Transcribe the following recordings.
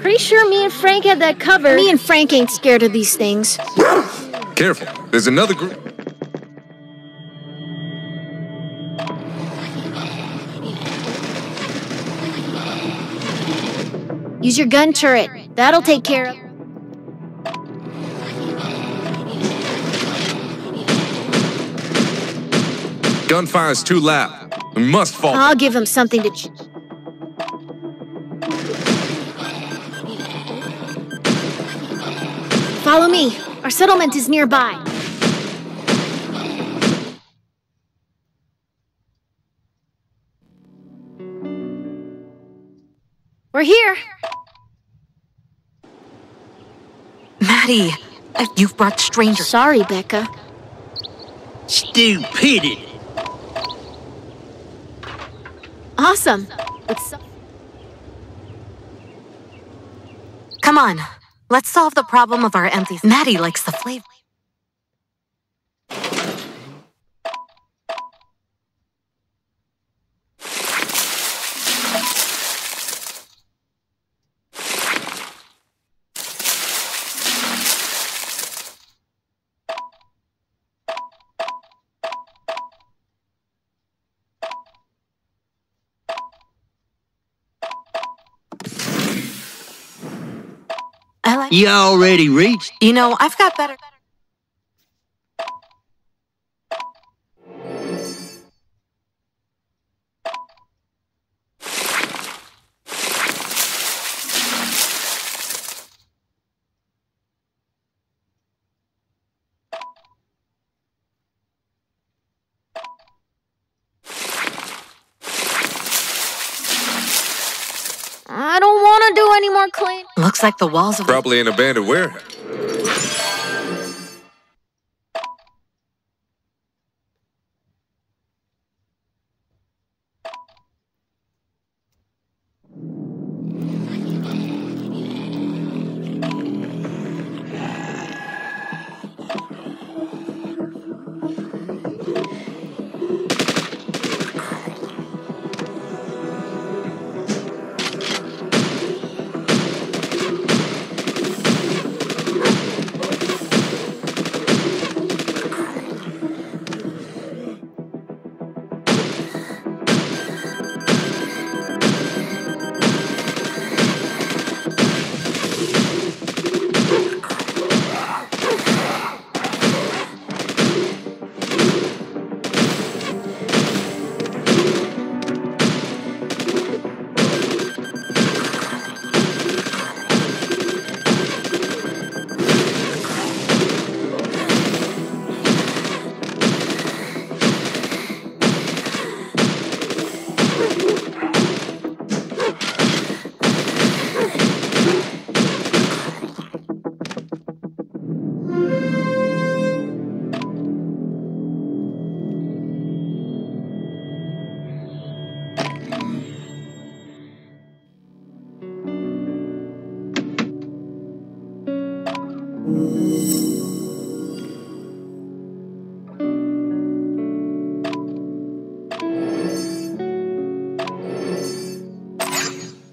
Pretty sure me and Frank had that covered. Me and Frank ain't scared of these things. Careful, there's another group. Use your gun turret. That'll take care of... Gunfire's too loud. We must fall. I'll give him something to... Follow me. Our settlement is nearby. We're here. Maddie, you've brought strangers. Sorry, Becca. Stupidity. Awesome. Come on. Let's solve the problem of our empties. Maddie likes the flavor. You already reached. You know, I've got better. I don't want to do any more cleaning. Looks like the walls of... Probably an abandoned warehouse.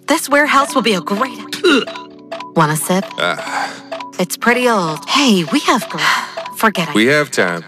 This warehouse will be a great... Want a sip? It's pretty old. Hey, we have... Forget it. We have time.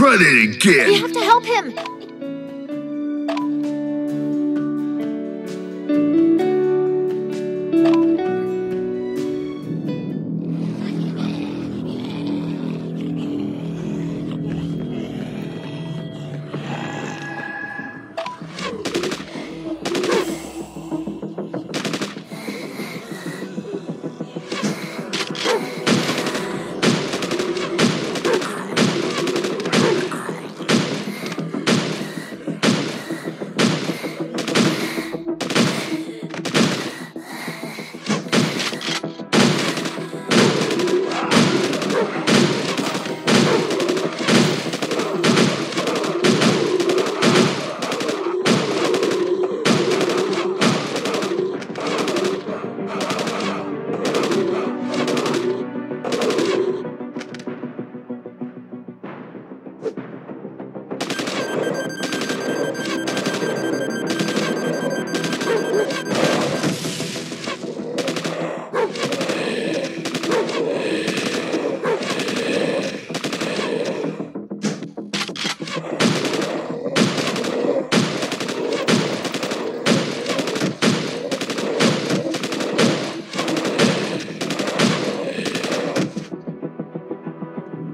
Try that again. We have to help him.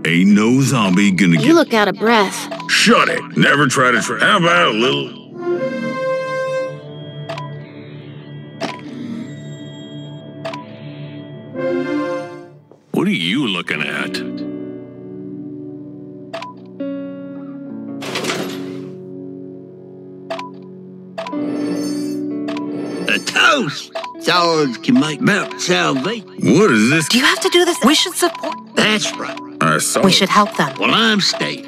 Ain't no zombie gonna get... You look out of breath. Shut it! Never try to try... How about a little... What are you looking at? A toast! Swords can make Mount salvation. What is this? Do you have to do this? We should support... That's right. I saw we it. Should help them. Well, I'm staying.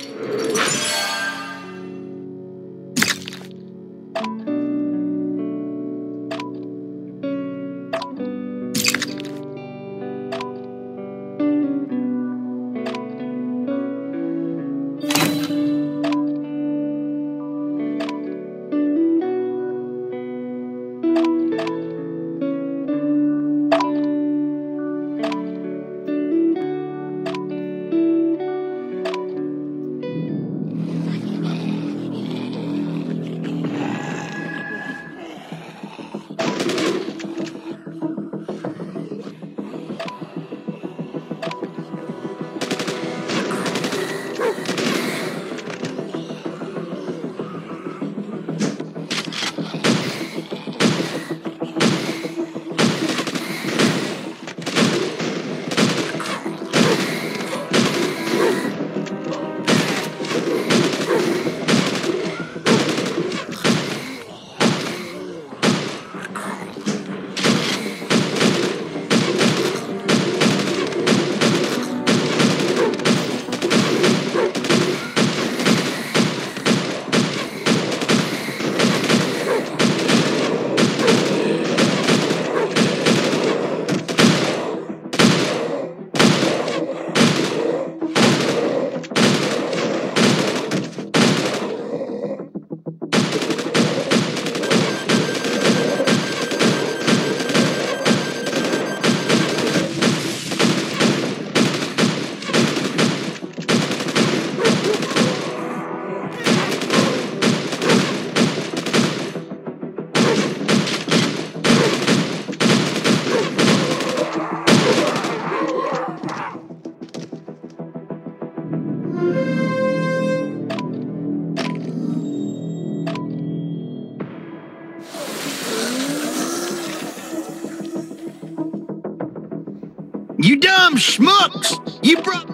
Schmucks! You brought...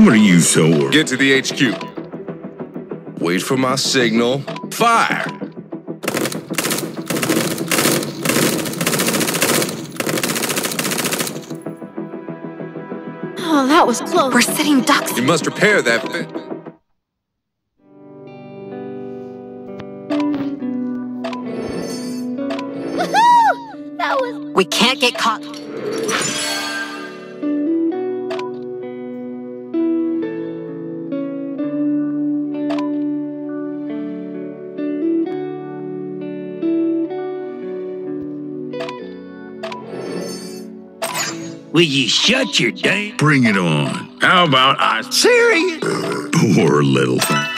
What are you so... Get to the HQ. Wait for my signal. Fire! Oh, that was close. We're sitting ducks. You must repair that thing. Woohoo! That was... We can't get caught... Will you shut your dang... Bring it on. How about I... Serious? Poor little thing.